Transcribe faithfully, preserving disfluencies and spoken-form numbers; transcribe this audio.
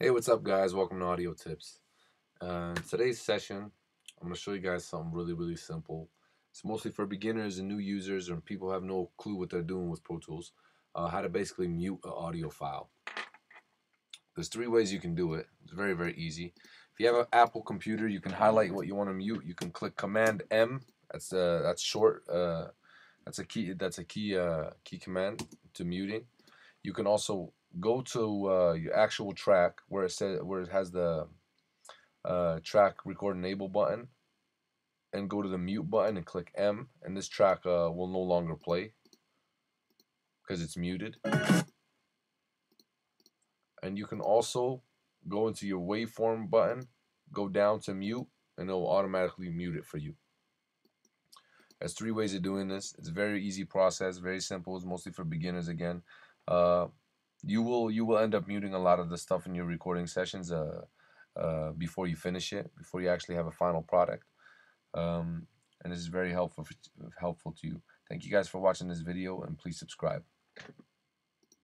Hey, what's up guys? Welcome to Audio Tips. Uh, in today's session, I'm going to show you guys something really, really simple. It's mostly for beginners and new users and people who have no clue what they're doing with Pro Tools, uh, how to basically mute an audio file. There's three ways you can do it. It's very, very easy. If you have an Apple computer, you can highlight what you want to mute. You can click Command M. That's uh, that's short. Uh, that's a key. That's a key uh, key command to muting. You can also go to uh, your actual track where it says where it has the uh, track record enable button, and go to the mute button and click M, and this track uh, will no longer play because it's muted. And you can also go into your waveform button, go down to mute, and it will automatically mute it for you. There's three ways of doing this. It's a very easy process, very simple. It's mostly for beginners again. Uh, You will you will end up muting a lot of the stuff in your recording sessions uh, uh, before you finish it, before you actually have a final product, um, and this is very helpful for, helpful to you. Thank you guys for watching this video, and please subscribe.